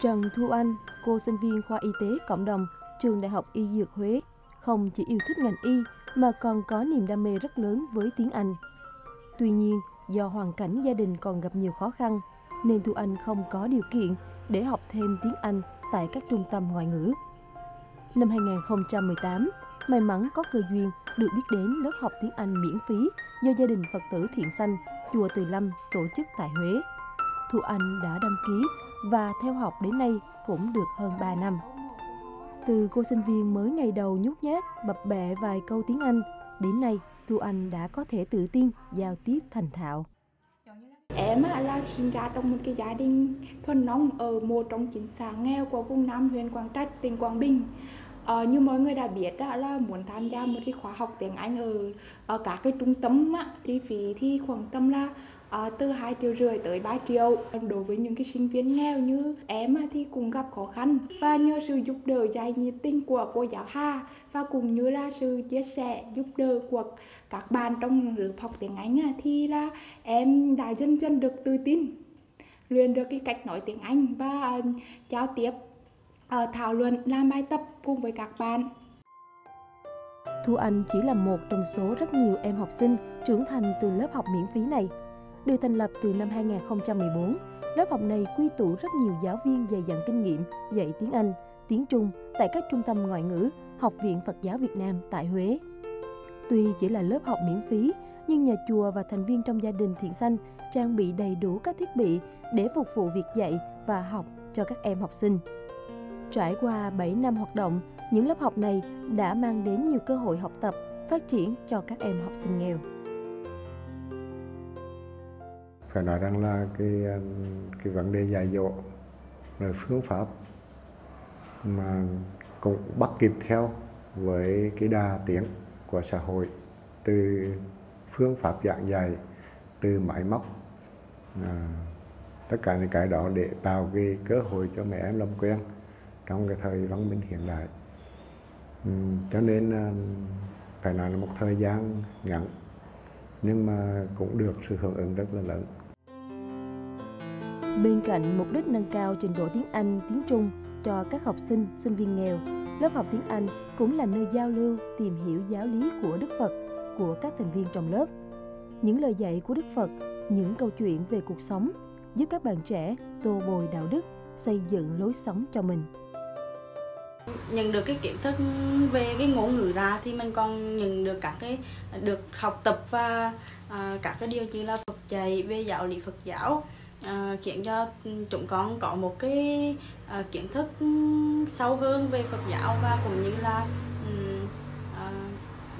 Trần Thu Anh, cô sinh viên khoa y tế cộng đồng, Trường Đại học Y Dược Huế, không chỉ yêu thích ngành y mà còn có niềm đam mê rất lớn với tiếng Anh. Tuy nhiên, do hoàn cảnh gia đình còn gặp nhiều khó khăn, nên Thu Anh không có điều kiện để học thêm tiếng Anh tại các trung tâm ngoại ngữ. Năm 2018, may mắn có cơ duyên được biết đến lớp học tiếng Anh miễn phí do gia đình Phật tử Thiện Sanh, Chùa Từ Lâm tổ chức tại Huế. Thu Anh đã đăng ký và theo học đến nay cũng được hơn 3 năm. Từ cô sinh viên mới ngày đầu nhút nhát, bập bẹ vài câu tiếng Anh, đến nay Thu Anh đã có thể tự tin giao tiếp thành thạo. Em là sinh ra trong một cái gia đình thuần nông ở một trong 9 xã nghèo của vùng Nam huyện Quảng Trạch, tỉnh Quảng Bình. Như mọi người đã biết là muốn tham gia một cái khóa học tiếng Anh ở các cái trung tâm thì phí thì khoảng tầm là từ 2,5 triệu tới 3 triệu. Đối với những cái sinh viên nghèo như em thì cũng gặp khó khăn, và nhờ sự giúp đỡ dạy nhiệt tình của cô giáo Hà và cũng như là sự chia sẻ giúp đỡ của các bạn trong lớp học tiếng Anh thì là em đã dần dần được tự tin, luyện được cái cách nói tiếng Anh và giao tiếp, thảo luận, làm bài tập cùng với các bạn. Thu Anh chỉ là một trong số rất nhiều em học sinh trưởng thành từ lớp học miễn phí này. Được thành lập từ năm 2014, lớp học này quy tụ rất nhiều giáo viên dày dặn kinh nghiệm dạy tiếng Anh, tiếng Trung tại các trung tâm ngoại ngữ, Học viện Phật giáo Việt Nam tại Huế. Tuy chỉ là lớp học miễn phí, nhưng nhà chùa và thành viên trong gia đình Thiện Sanh trang bị đầy đủ các thiết bị để phục vụ việc dạy và học cho các em học sinh. Trải qua 7 năm hoạt động, những lớp học này đã mang đến nhiều cơ hội học tập, phát triển cho các em học sinh nghèo. Phải nói rằng là cái vấn đề dạy dỗ, rồi phương pháp mà cũng bắt kịp theo với cái đa tiếng của xã hội, từ phương pháp giảng dạy, từ máy móc, tất cả những cái đó để tạo cái cơ hội cho mẹ em làm quen trong cái thời văn minh hiện đại. Cho nên phải nói là một thời gian ngắn, nhưng mà cũng được sự hưởng ứng rất là lớn. Bên cạnh mục đích nâng cao trình độ tiếng Anh, tiếng Trung cho các học sinh, sinh viên nghèo, lớp học tiếng Anh cũng là nơi giao lưu, tìm hiểu giáo lý của Đức Phật, của các thành viên trong lớp. Những lời dạy của Đức Phật, những câu chuyện về cuộc sống giúp các bạn trẻ tô bồi đạo đức, xây dựng lối sống cho mình. Nhận được cái kiến thức về cái ngôn ngữ ra thì mình còn nhận được các cái được học tập và các cái điều như là Phật dạy về giáo lý Phật giáo, khiến cho chúng con có một cái kiến thức sâu hơn về Phật giáo, và cũng như là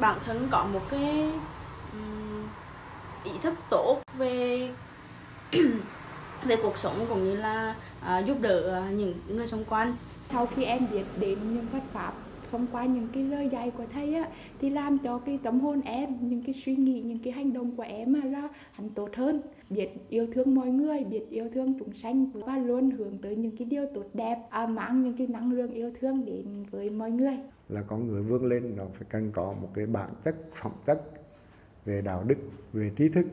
bản thân có một cái ý thức tốt về về cuộc sống, cũng như là giúp đỡ những người xung quanh. Sau khi em biết đến những Phật pháp thông qua những cái lời dạy của thầy thì làm cho cái tâm hồn em, những cái suy nghĩ, những cái hành động của em là hẳn tốt hơn, biết yêu thương mọi người, biết yêu thương chúng sanh và luôn hướng tới những cái điều tốt đẹp, mang những cái năng lượng yêu thương đến với mọi người. Là con người vươn lên nó phải cần có một cái bản chất, phẩm chất về đạo đức, về trí thức,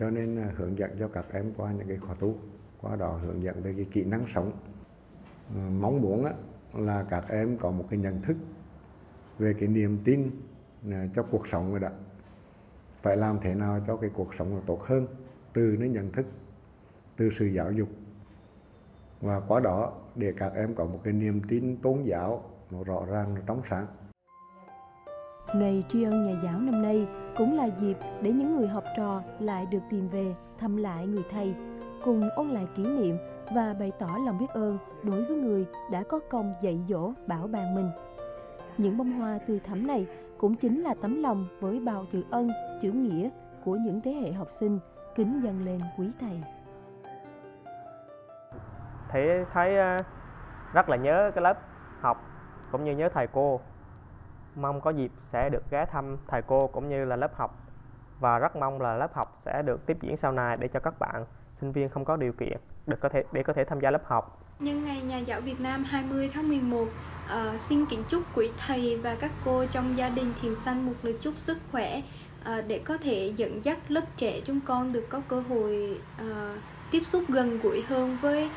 cho nên hướng dẫn cho các em qua những cái khóa tu, qua đó hướng dẫn về cái kỹ năng sống. Mong muốn là các em có một cái nhận thức về cái niềm tin cho cuộc sống rồi đó. Phải làm thế nào cho cái cuộc sống tốt hơn, từ cái nhận thức, từ sự giáo dục. Và qua đó để các em có một cái niềm tin tôn giáo nó rõ ràng, trong sáng. Ngày tri ân nhà giáo năm nay cũng là dịp để những người học trò lại được tìm về thăm lại người thầy, cùng ôn lại kỷ niệm và bày tỏ lòng biết ơn đối với người đã có công dạy dỗ bảo ban mình. Những bông hoa tươi thắm này cũng chính là tấm lòng với bao chữ ân, chữ nghĩa của những thế hệ học sinh kính dâng lên quý thầy. Thấy rất là nhớ cái lớp học cũng như nhớ thầy cô. Mong có dịp sẽ được ghé thăm thầy cô cũng như là lớp học, và rất mong là lớp học sẽ được tiếp diễn sau này để cho các bạn sinh viên không có điều kiện để có thể tham gia lớp học. Nhân ngày Nhà giáo Việt Nam 20 tháng 11, xin kính chúc quý thầy và các cô trong gia đình Thiện Sanh một lời chúc sức khỏe để có thể dẫn dắt lớp trẻ chúng con được có cơ hội tiếp xúc gần gũi hơn với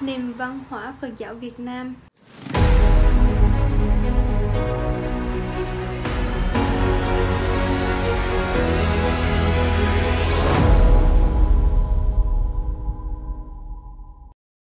nền văn hóa Phật giáo Việt Nam.